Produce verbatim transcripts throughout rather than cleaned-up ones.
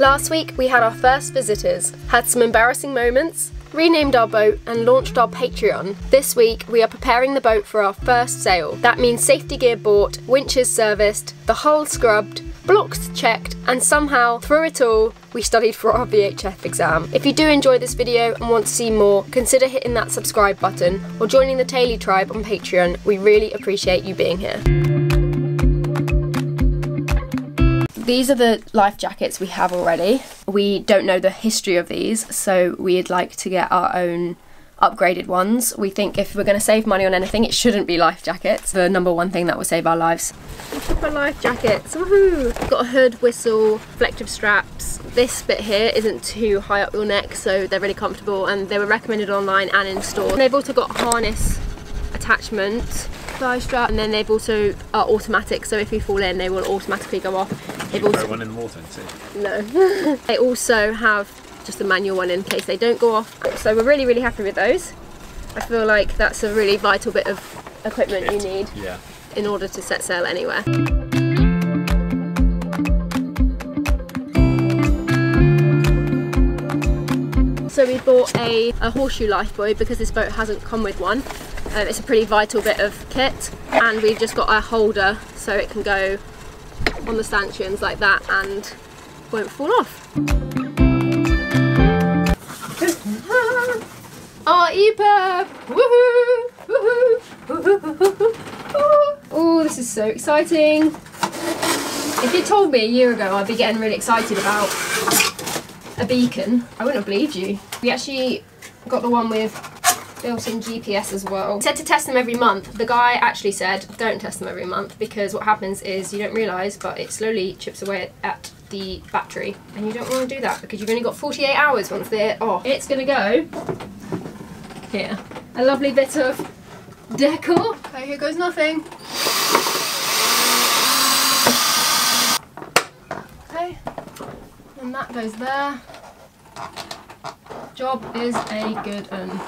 Last week we had our first visitors, had some embarrassing moments, renamed our boat and launched our Patreon. This week we are preparing the boat for our first sail. That means safety gear bought, winches serviced, the hull scrubbed, blocks checked, and somehow, through it all, we studied for our V H F exam. If you do enjoy this video and want to see more, consider hitting that subscribe button or joining the Teulu Tribe on Patreon. We really appreciate you being here. These are the life jackets we have already. We don't know the history of these, so we'd like to get our own upgraded ones. We think if we're going to save money on anything, it shouldn't be life jackets. The number one thing that will save our lives. Proper life jackets, woohoo! Got a hood, whistle, reflective straps. This bit here isn't too high up your neck, so they're really comfortable, and they were recommended online and in store. And they've also got harness attachment, thigh strap, and then they've also are automatic, so if you fall in, they will automatically go off. They've also one in the water too. No. They also have just a manual one in case they don't go off. So we're really, really happy with those. I feel like that's a really vital bit of equipment Kit. you need yeah. in order to set sail anywhere. So we bought a, a horseshoe lifebuoy because this boat hasn't come with one. Um, it's a pretty vital bit of kit, and we've just got our holder so it can go on the stanchions like that and won't fall off. Our E P I R B! Woohoo! Woohoo! Woohoo! Oh, this is so exciting. If you told me a year ago I'd be getting really excited about a beacon, I wouldn't have believed you. We actually got the one with built-in G P S as well. Said to test them every month. The guy actually said, don't test them every month, because what happens is you don't realise, but it slowly chips away at the battery. And you don't want to do that, because you've only got forty-eight hours once they're off. It's going to go here. A lovely bit of decor. Okay, here goes nothing. Okay, and that goes there. Job is a good un.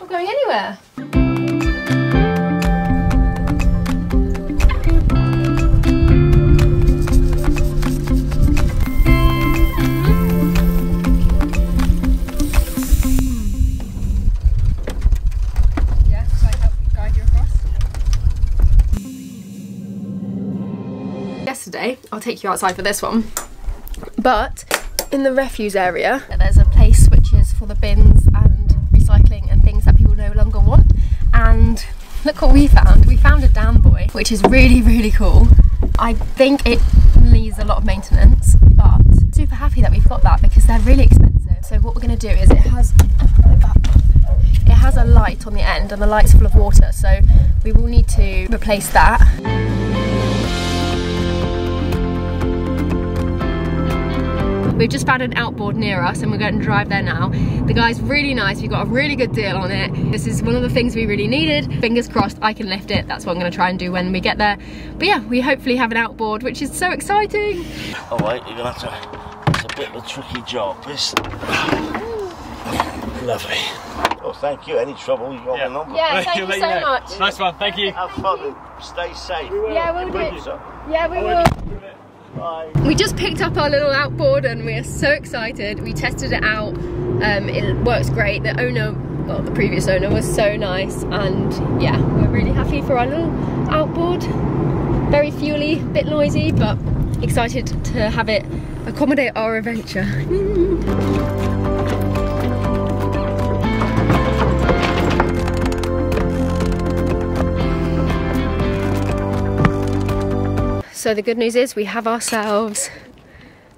Not going anywhere. Yeah, so I help guide you across. Yesterday, I'll take you outside for this one, but in the refuse area, there's a place which is for the bins and recycling and things that people no longer want. And look what we found. We found a dam buoy, which is really, really cool. I think it needs a lot of maintenance, but super happy that we've got that because they're really expensive. So what we're going to do is it has it has a light on the end, and the light's full of water, so we will need to replace that. We've just found an outboard near us and we're going to drive there now. The guy's really nice, we got a really good deal on it. This is one of the things we really needed. Fingers crossed I can lift it, that's what I'm going to try and do when we get there. But yeah, we hopefully have an outboard, which is so exciting. Alright, you're going to have to, it's a bit of a tricky job. This. Lovely. Well, thank you, any trouble you got yeah. my number. Yeah, thank you so know. much. Nice one, thank you. Have fun, stay safe. We yeah, we'll do it. Yeah, we will. Bye. We just picked up our little outboard and we are so excited. We tested it out, um, it works great. The owner, well the previous owner, was so nice, and yeah, we're really happy for our little outboard. Very fuel-y, bit noisy, but excited to have it accommodate our adventure. So the good news is we have ourselves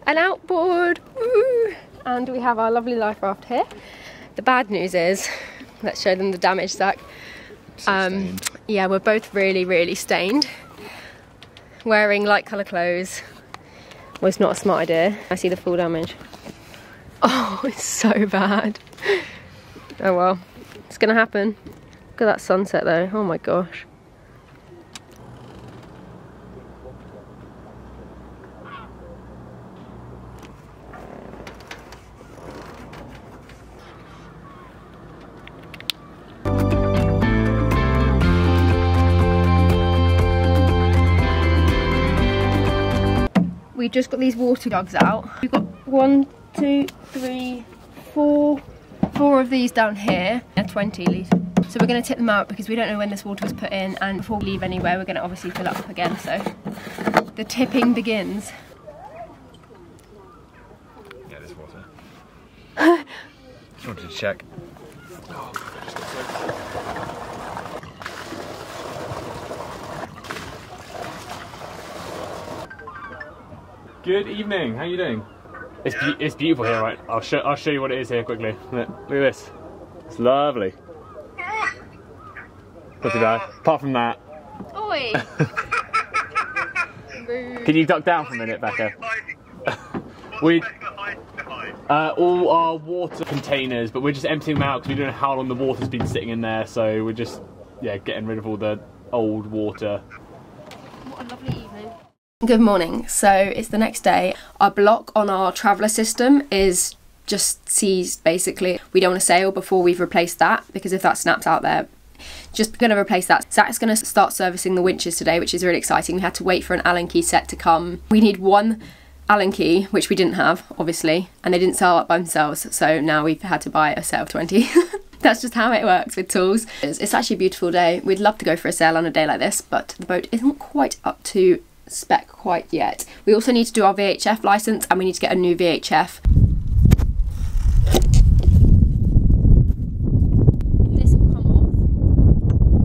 an outboard, woo, and we have our lovely life raft here. The bad news is, let's show them the damage, Zach. Um, yeah, we're both really, really stained. Wearing light colour clothes was not a smart idea. I see the full damage. Oh, it's so bad. Oh well, it's gonna happen. Look at that sunset though, oh my gosh. We've just got these water jugs out. We've got one, two, three, four, four of these down here are twenty litres. So we're going to tip them out because we don't know when this water was put in, and before we leave anywhere we're going to obviously fill it up again, so the tipping begins. Yeah, there's water. Just wanted to check. Oh, God, it's not so... Good evening. How are you doing? It's be it's beautiful here, right? I'll show I'll show you what it is here quickly. Look, look at this. It's lovely. Not too bad. Apart from that. Oi. Can you duck down for a minute, Becca? We uh, all our water containers, but we're just emptying them out because we don't know how long the water's been sitting in there. So we're just yeah getting rid of all the old water. What a lovely evening. Good morning. So it's the next day. Our block on our traveller system is just seized basically. We don't want to sail before we've replaced that, because if that snaps out there, just going to replace that. Zach's going to start servicing the winches today, which is really exciting. We had to wait for an Allen key set to come. We need one Allen key, which we didn't have obviously, and they didn't sell it by themselves, so now we've had to buy a set of twenty. That's just how it works with tools. It's, it's actually a beautiful day. We'd love to go for a sail on a day like this, but the boat isn't quite up to spec quite yet. We also need to do our V H F license, and we need to get a new V H F. This will come off.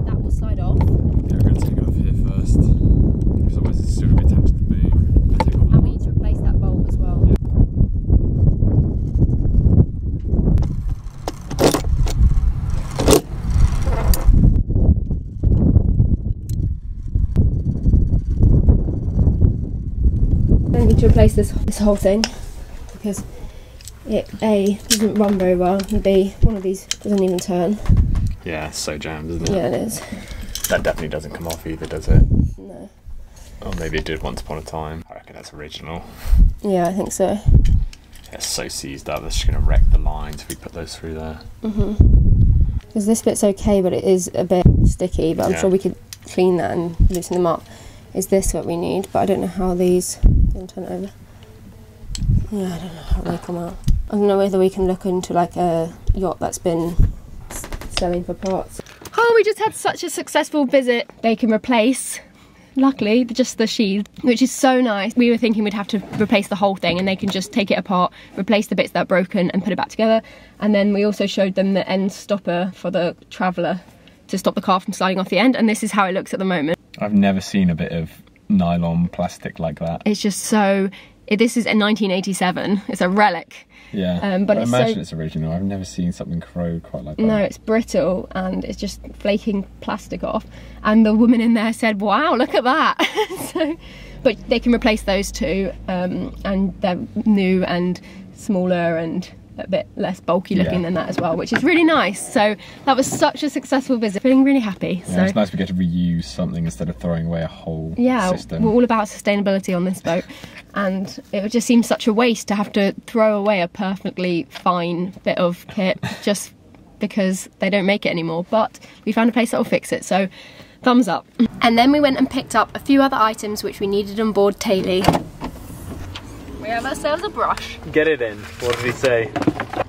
That will slide off. Yeah, we're going to take it off here first, because otherwise it's still going to be attached to the boom. Take off, and we need to replace that bolt as well. Yeah. To replace this this whole thing, because it A doesn't run very well, and B one of these doesn't even turn. Yeah, it's so jammed, isn't it? Yeah, it is. That definitely doesn't come off either, does it? No. Or maybe it did once upon a time. I reckon that's original. Yeah, I think so. It's so seized up. That's just gonna wreck the lines if we put those through there. Mhm. Because this bit's okay, but it is a bit sticky. But I'm yeah. sure we could clean that and loosen them up. Is this what we need? But I don't know how these. Turn it over. Yeah, I don't know how they come out. I don't know whether we can look into like a yacht that's been selling for parts. Oh, we just had such a successful visit. They can replace, luckily, just the sheath, which is so nice. We were thinking we'd have to replace the whole thing, and they can just take it apart, replace the bits that are broken and put it back together. And then we also showed them the end stopper for the traveller to stop the car from sliding off the end, and this is how it looks at the moment. I've never seen a bit of nylon plastic like that. It's just so it, this is in nineteen eighty-seven. It's a relic. Yeah, um, but, but it's I imagine so, it's original. I've never seen something corrode quite like that. No, it's brittle and it's just flaking plastic off, and the woman in there said, wow, look at that. So, but they can replace those two, um, and they're new and smaller and a bit less bulky looking yeah. than that as well, which is really nice. So that was such a successful visit. Feeling really happy. Yeah, so it's nice we get to reuse something instead of throwing away a whole yeah, system. We're all about sustainability on this boat, and it would just seem such a waste to have to throw away a perfectly fine bit of kit just because they don't make it anymore. But we found a place that will fix it, so thumbs up. And then we went and picked up a few other items which we needed on board Teulu. We have ourselves a brush. Get it in. What did he say?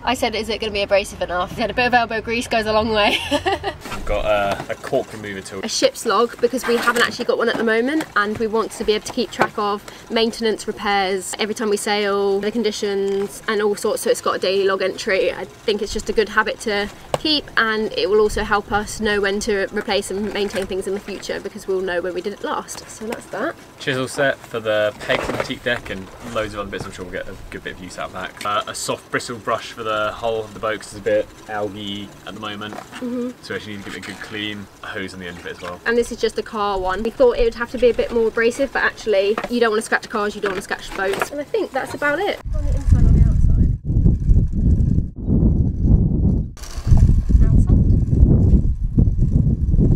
I said, is it going to be abrasive enough? He had a bit of elbow grease, goes a long way. We've got uh, a cork remover tool. A ship's log, because we haven't actually got one at the moment, and we want to be able to keep track of maintenance, repairs, every time we sail, the conditions and all sorts, so it's got a daily log entry. I think it's just a good habit to keep, and it will also help us know when to replace and maintain things in the future, because we'll know when we did it last. So that's that. Chisel set for the pegs on the teak deck and loads of other bits. I'm sure we'll get a good bit of use out of that. Uh, a soft bristle brush for the hull of the boat, because it's a bit algae at the moment, mm-hmm. so we actually need to give it a good clean. A hose on the end of it as well. And this is just a car one. We thought it would have to be a bit more abrasive, but actually you don't want to scratch cars, you don't want to scratch boats, and I think that's about it. On the inside, on the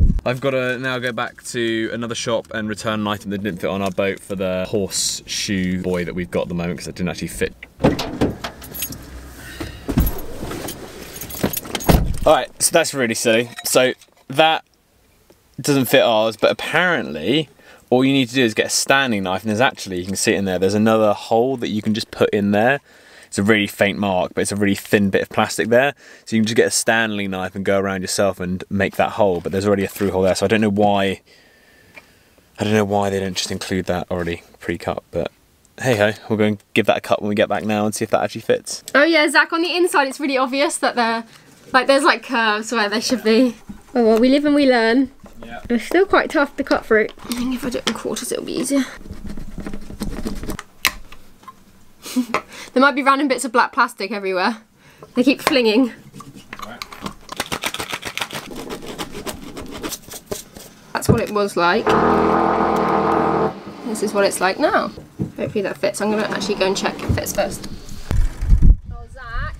outside. I've got to now go back to another shop and return an item that didn't fit on our boat for the horseshoe buoy that we've got at the moment, because it didn't actually fit. Alright, so that's really silly. So that doesn't fit ours, but apparently all you need to do is get a standing knife, and there's actually, you can see it in there, there's another hole that you can just put in there. It's a really faint mark, but it's a really thin bit of plastic there. So you can just get a Stanley knife and go around yourself and make that hole, but there's already a through hole there. So I don't know why, I don't know why they don't just include that already pre-cut, but hey ho, we're going to give that a cut when we get back now and see if that actually fits. Oh yeah, Zach, on the inside it's really obvious that they're, like there's like curves where they should be. Oh well, we live and we learn. Yeah. It's still quite tough to cut through. I think if I do it in quarters it'll be easier. There might be random bits of black plastic everywhere. They keep flinging. Right. That's what it was like. This is what it's like now. Hopefully that fits. I'm going to actually go and check if it fits first. Oh, Zach?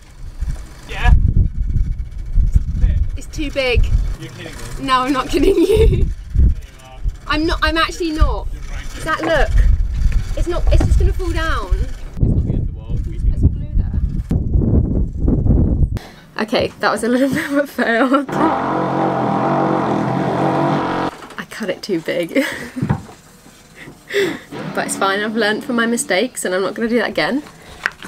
Yeah? It's too big. You're kidding me. No, I'm not kidding you. I'm not, I'm actually not. Zach, look. It's not, it's just going to fall down. Okay, that was a little bit of a fail. I cut it too big. But it's fine, I've learned from my mistakes and I'm not going to do that again.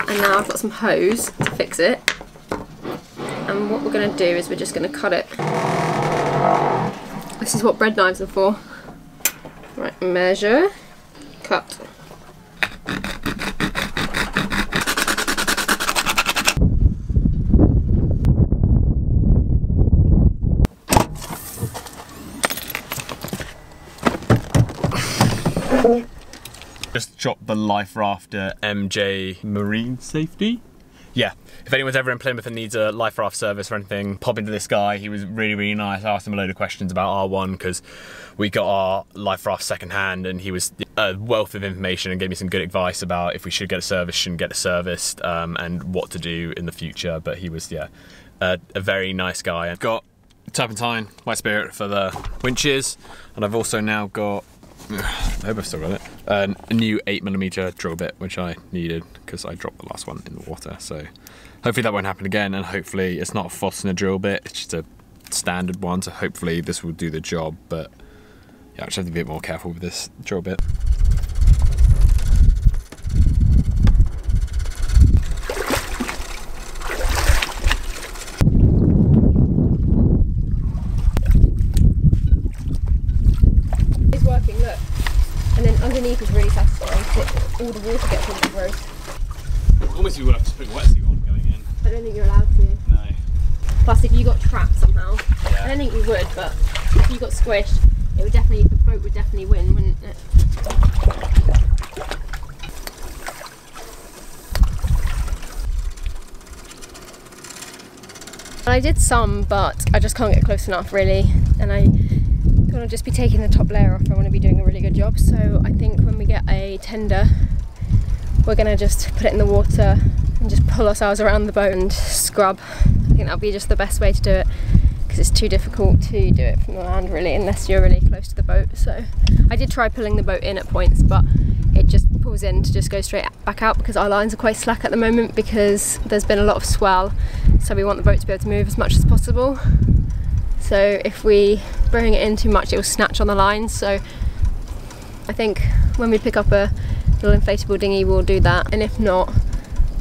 And now I've got some hose to fix it. And what we're going to do is we're just going to cut it. This is what bread knives are for. Right, measure, cut. Just dropped the life rafter M J Marine Safety. Yeah, if anyone's ever in Plymouth and needs a life raft service or anything, pop into this guy. He was really, really nice. I asked him a load of questions about R one because we got our life raft secondhand, and he was a wealth of information and gave me some good advice about if we should get a service, shouldn't get a service, um, and what to do in the future. But he was, yeah, a, a very nice guy. I've got turpentine, white spirit for the winches, and I've also now got, I hope I've still got it, um, a new eight millimeter drill bit, which I needed because I dropped the last one in the water, so hopefully that won't happen again, and hopefully it's not a Fostner drill bit, it's just a standard one, so hopefully this will do the job, but yeah, I just have to be a bit more careful with this drill bit. Is really satisfying. All the water gets really gross. Almost you would have to put wetsuit on going in. I don't think you're allowed to. No. Plus, if you got trapped somehow, yeah. I don't think you would, but if you got squished, it would definitely, the boat would definitely win, wouldn't it? I did some, but I just can't get close enough really, and I. I want to just be taking the top layer off. I want to be doing a really good job, so I think when we get a tender we're going to just put it in the water and just pull ourselves around the boat and scrub. I think that'll be just the best way to do it because it's too difficult to do it from the land really unless you're really close to the boat. So I did try pulling the boat in at points, but it just pulls in to just go straight back out because our lines are quite slack at the moment because there's been a lot of swell, so we want the boat to be able to move as much as possible. So if we bring it in too much, it will snatch on the line. So I think when we pick up a little inflatable dinghy, we'll do that. And if not,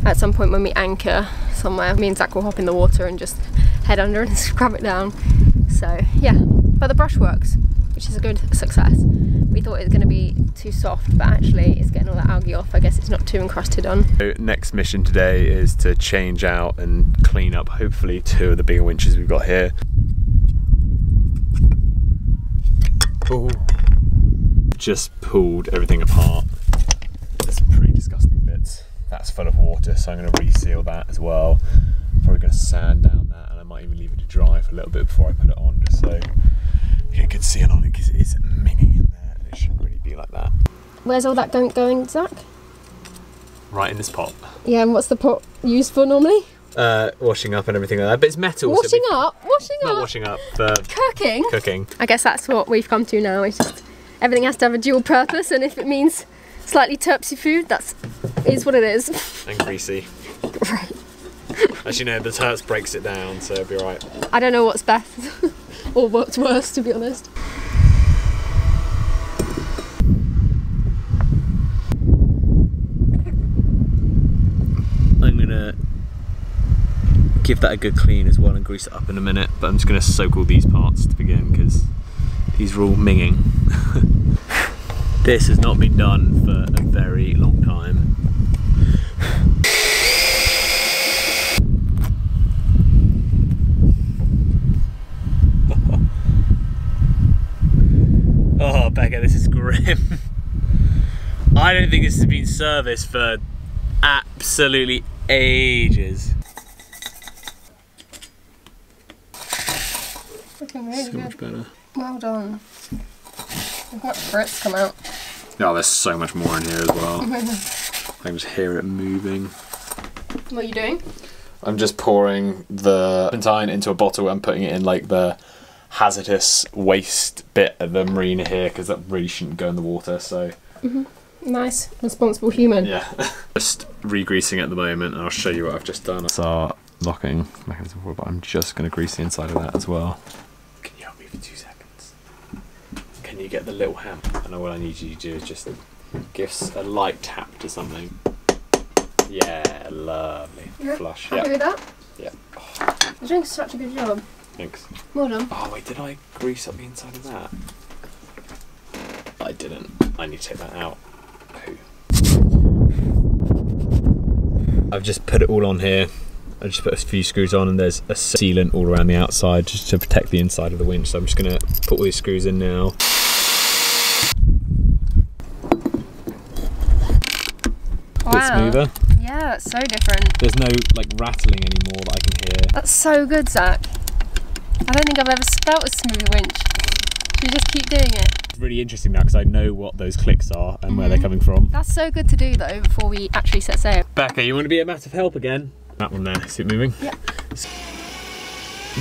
at some point when we anchor somewhere, me and Zach will hop in the water and just head under and scrub it down. So yeah, but the brush works, which is a good success. We thought it was going to be too soft, but actually it's getting all that algae off. I guess it's not too encrusted on. So next mission today is to change out and clean up, hopefully, two of the bigger winches we've got here. Oh. Just pulled everything apart. There's some pretty disgusting bits. That's full of water, so I'm going to reseal that as well. Probably going to sand down that, and I might even leave it to dry for a little bit before I put it on, just so you can seal on it because it is minging in there and it shouldn't really be like that. Where's all that goink going, Zach? Right in this pot. Yeah, and what's the pot used for normally? Uh, washing up and everything like that, but it's metal. Washing so we, up? Washing not up? Not washing up, but... Cooking? Cooking. I guess that's what we've come to now, it's just everything has to have a dual purpose, and if it means slightly terpsy food, that's is what it is. And greasy. Right. As you know, the terps breaks it down, so it'll be alright. I don't know what's best, or what's worse, to be honest. I'm gonna gonna give that a good clean as well and grease it up in a minute, but I'm just gonna soak all these parts to begin because these are all minging. This has not been done for a very long time. Oh, Becka, this is grim. I don't think this has been serviced for absolutely ages. Looking really so much good. Better. Well done. Look what Brits come out. Oh, there's so much more in here as well. I can just hear it moving. What are you doing? I'm just pouring the turpentine into a bottle and putting it in like the hazardous waste bit of the marina here because that really shouldn't go in the water, so. Mm-hmm. Nice, responsible human. Yeah. Just re-greasing at the moment, and I'll show you what I've just done. It's our locking mechanism, but I'm just going to grease the inside of that as well. Can you help me for two seconds? Can you get the little hammer? And all I need you to do is just give a light tap to something. Yeah, lovely. You're flush. Happy with that? Yeah. Oh. You're doing such a good job. Thanks. Well done. Oh wait, did I grease up the inside of that? I didn't. I need to take that out. I've just put it all on here. I just put a few screws on, and there's a sealant all around the outside just to protect the inside of the winch. So I'm just gonna put all these screws in now. Wow. A bit smoother. Yeah, that's so different. There's no like rattling anymore that I can hear. That's so good, Zach. I don't think I've ever felt a smooth winch. Should we just keep doing it? It's really interesting now because I know what those clicks are and mm-hmm. where they're coming from. That's so good to do though before we actually set sail. Becka, you want to be a massive help again? That one there, see it moving? Yeah.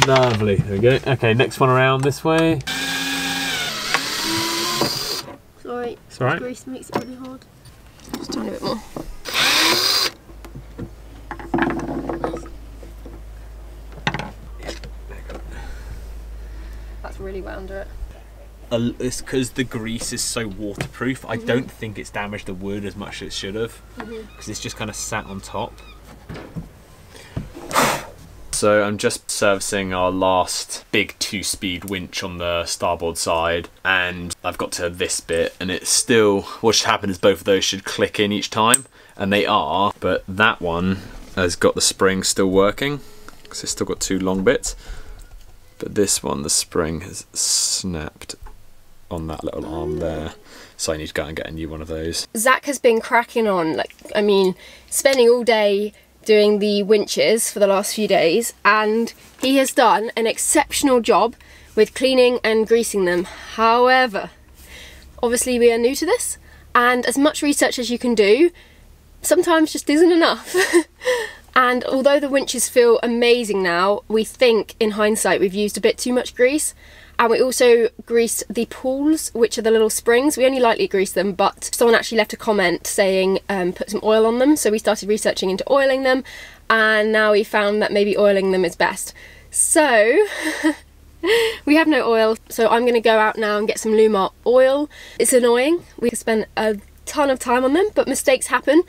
Lovely, there we go. Okay, next one around this way. It's alright. It's alright. Grease makes it really hard. Just a little bit more. That's really wet under it. A, it's because the grease is so waterproof. I mm-hmm. don't think it's damaged the wood as much as it should have because mm-hmm. it's just kind of sat on top. So I'm just servicing our last big two-speed winch on the starboard side, and I've got to this bit, and it's still, what should happen is both of those should click in each time, and they are, but that one has got the spring still working because it's still got two long bits, but this one, the spring has snapped on that little arm there, so I need to go and get a new one of those. Zach has been cracking on, like, I mean, spending all day doing the winches for the last few days, and he has done an exceptional job with cleaning and greasing them. However, obviously we are new to this, and as much research as you can do sometimes just isn't enough. And although the winches feel amazing now, we think in hindsight we've used a bit too much grease. And we also greased the pulls, which are the little springs. We only lightly greased them, but someone actually left a comment saying um, put some oil on them. So we started researching into oiling them, and now we found that maybe oiling them is best. So we have no oil, so I'm going to go out now and get some Lumar oil. It's annoying. We spent a ton of time on them, but mistakes happen,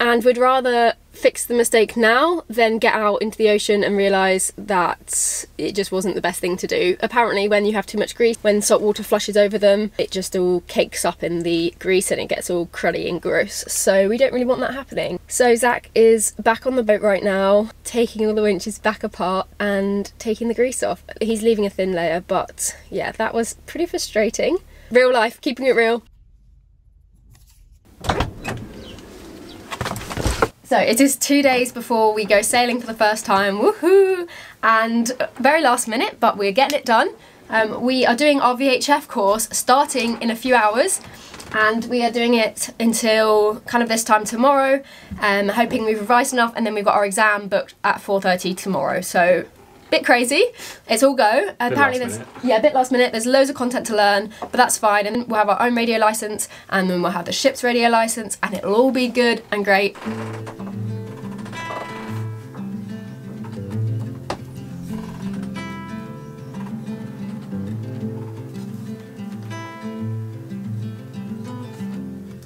and we'd rather fix the mistake now then get out into the ocean and realise that it just wasn't the best thing to do. Apparently when you have too much grease, when salt water flushes over them, it just all cakes up in the grease and it gets all cruddy and gross, so we don't really want that happening. So Zach is back on the boat right now, taking all the winches back apart and taking the grease off. He's leaving a thin layer, but yeah, that was pretty frustrating. Real life, keeping it real. So it is two days before we go sailing for the first time, woohoo! And very last minute, but we're getting it done. Um, we are doing our V H F course starting in a few hours, and we are doing it until kind of this time tomorrow, um, hoping we've revised enough, and then we've got our exam booked at four thirty tomorrow. So bit crazy, it's all go. Bit Apparently there's minute. yeah, a bit last minute, there's loads of content to learn, but that's fine, and we'll have our own radio licence, and then we'll have the ship's radio licence, and it'll all be good and great.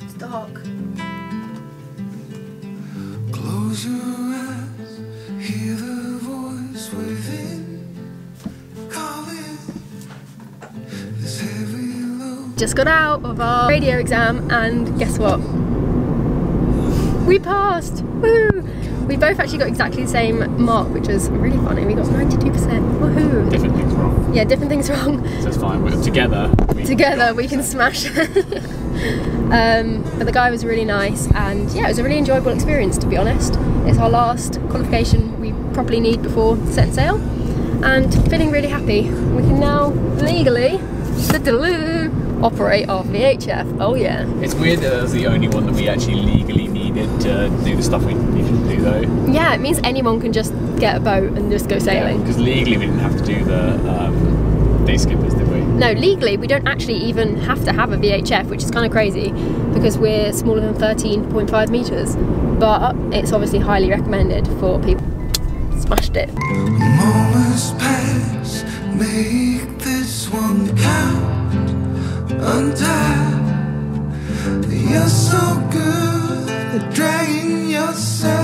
It's dark. Close your eyes. just got out of our radio exam and guess what? We passed! Woo! We both actually got exactly the same mark, which was really funny. We got ninety-two percent. Woohoo! Different things wrong. Yeah, different things wrong. So it's fine. We're together. We together we can smash. um, but the guy was really nice, and yeah, it was a really enjoyable experience, to be honest. It's our last qualification we probably need before set sail, and feeling really happy. We can now legally operate our V H F. Oh yeah. It's weird that that was the only one that we actually legally needed to do the stuff we needed to do though. Yeah, it means anyone can just get a boat and just go sailing. Because yeah, legally we didn't have to do the um, day skippers, did we? No, legally we don't actually even have to have a V H F, which is kind of crazy because we're smaller than thirteen point five metres. But it's obviously highly recommended for people. Smashed it. Moments pass, make this one count. Untie. You're so good at dragging yourself.